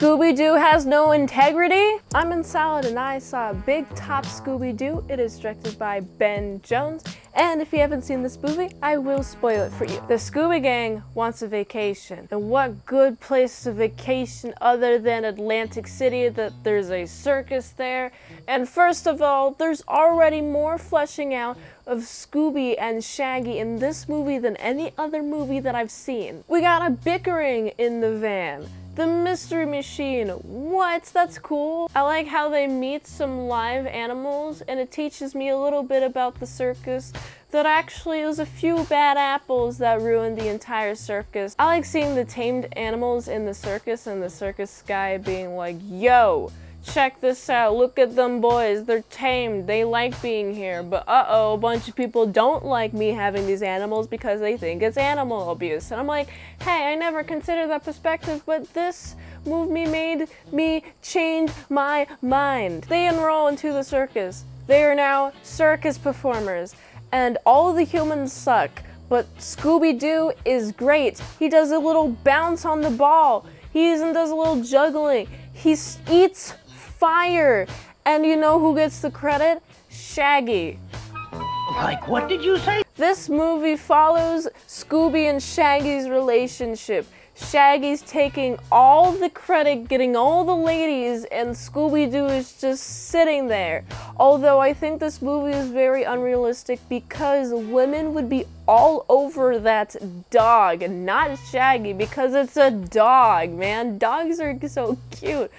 Scooby-Doo has no integrity? I'm Mint Salad and I saw Big Top Scooby-Doo. It is directed by Ben Jones. And if you haven't seen this movie, I will spoil it for you. The Scooby Gang wants a vacation. And what good place to vacation other than Atlantic City? That there's a circus there. And first of all, there's already more fleshing out of Scooby and Shaggy in this movie than any other movie that I've seen. We got a bickering in the van. The Mystery Machine, what? That's cool. I like how they meet some live animals, and it teaches me a little bit about the circus. That actually it was a few bad apples that ruined the entire circus. I like seeing the tamed animals in the circus and the circus guy being like, yo, check this out, look at them boys, they're tamed, they like being here, but uh-oh, a bunch of people don't like me having these animals because they think it's animal abuse. And I'm like, hey, I never considered that perspective, but this movie made me change my mind. They enroll into the circus. They are now circus performers, and all the humans suck, but Scooby-Doo is great. He does a little bounce on the ball. He even does a little juggling. He eats fire. And you know who gets the credit? Shaggy. Like, what did you say? This movie follows Scooby and Shaggy's relationship. Shaggy's taking all the credit, getting all the ladies, and Scooby-Doo is just sitting there. Although I think this movie is very unrealistic because women would be all over that dog, and not Shaggy, because it's a dog, man. Dogs are so cute.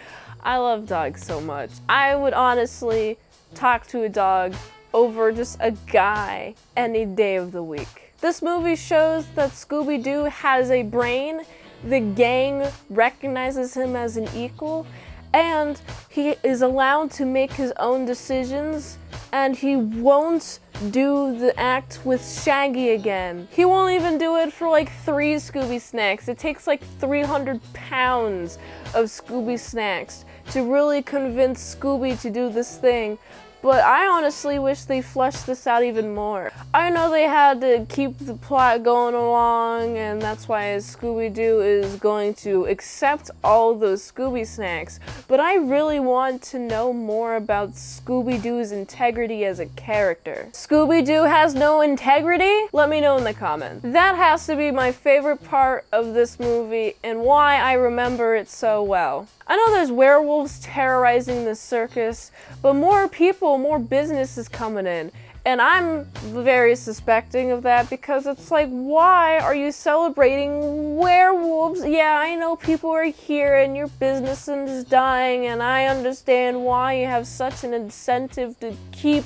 I love dogs so much. I would honestly talk to a dog over just a guy any day of the week. This movie shows that Scooby-Doo has a brain, the gang recognizes him as an equal, and he is allowed to make his own decisions, and he won't do the act with Shaggy again. He won't even do it for like 3 Scooby Snacks. It takes like 300 pounds of Scooby Snacks to really convince Scooby to do this thing. But I honestly wish they fleshed this out even more. I know they had to keep the plot going along, and that's why Scooby-Doo is going to accept all those Scooby Snacks, but I really want to know more about Scooby-Doo's integrity as a character. Scooby-Doo has no integrity? Let me know in the comments. That has to be my favorite part of this movie and why I remember it so well. I know there's werewolves terrorizing the circus, but more people, more business is coming in, and I'm very suspecting of that because it's like, why are you celebrating werewolves? Yeah, I know people are here and your business is dying, and I understand why you have such an incentive to keep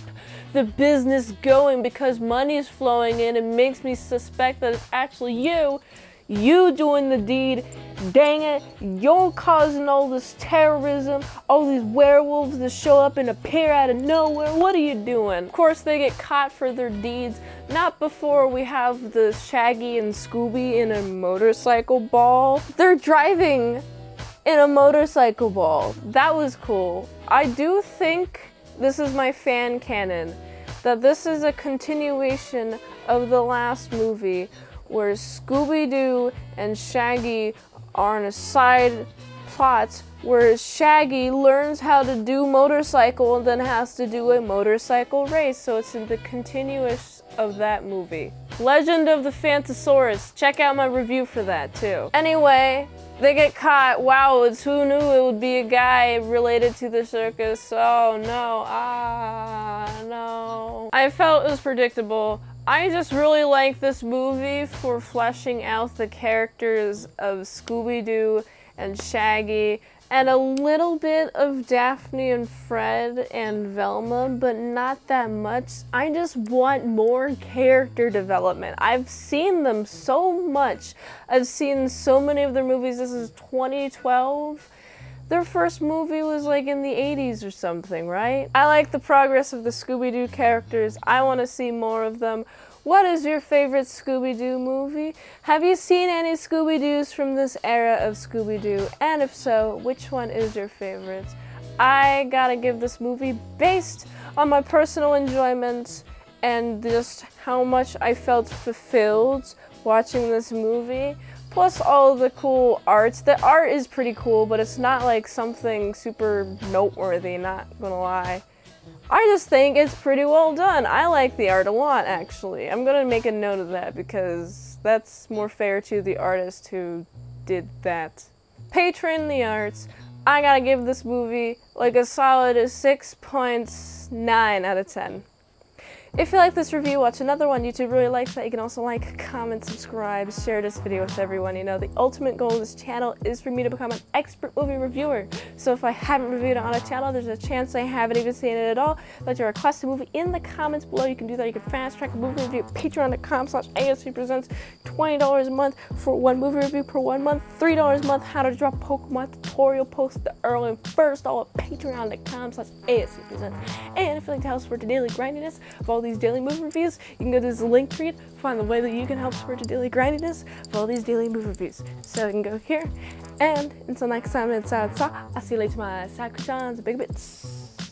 the business going because money is flowing in. It makes me suspect that it's actually you doing the deed. Dang it, you're causing all this terrorism, all these werewolves that show up and appear out of nowhere. What are you doing? Of course, they get caught for their deeds. Not before we have the Shaggy and Scooby in a motorcycle ball. They're driving in a motorcycle ball. That was cool. I do think this is my fan canon, that this is a continuation of the last movie where Scooby-Doo and Shaggy are on a side plot where Shaggy learns how to do motorcycle and then has to do a motorcycle race. So it's in the continuous of that movie. Legend of the Fantasaurus. Check out my review for that too. Anyway, they get caught. Wow, it's who knew it would be a guy related to the circus. Oh no, ah no. I felt it was predictable. I just really like this movie for fleshing out the characters of Scooby-Doo and Shaggy and a little bit of Daphne and Fred and Velma, but not that much. I just want more character development. I've seen them so much. I've seen so many of their movies. This is 2012. Their first movie was like in the 80s or something, right? I like the progress of the Scooby-Doo characters. I want to see more of them. What is your favorite Scooby-Doo movie? Have you seen any Scooby-Doos from this era of Scooby-Doo? And if so, which one is your favorite? I gotta give this movie based on my personal enjoyment and just how much I felt fulfilled watching this movie. Plus all the cool arts. The art is pretty cool, but it's not like something super noteworthy, not gonna lie. I just think it's pretty well done. I like the art a lot, actually. I'm gonna make a note of that because that's more fair to the artist who did that. Patron the arts. I gotta give this movie like a solid 6.9 out of 10. If you like this review, watch another one. YouTube really likes that. You can also like, comment, subscribe, share this video with everyone. You know, the ultimate goal of this channel is for me to become an expert movie reviewer. So if I haven't reviewed it on a channel, there's a chance I haven't even seen it at all. I'd like to request a movie in the comments below. You can do that. You can fast track a movie review at patreon.com/ASE Presents, $20 a month for one movie review per 1 month, $3 a month, how to draw Pokemon tutorial post the early and first, all at patreon.com/ASE Presents. And if you like to help support the daily grindiness of all these daily movie reviews, you can go to this link tree, find the way that you can help support the daily grindiness of all these daily movie reviews. So you can go here, and until next time, Mint Salad, I'll see you later, my Sakura-chans, big bits.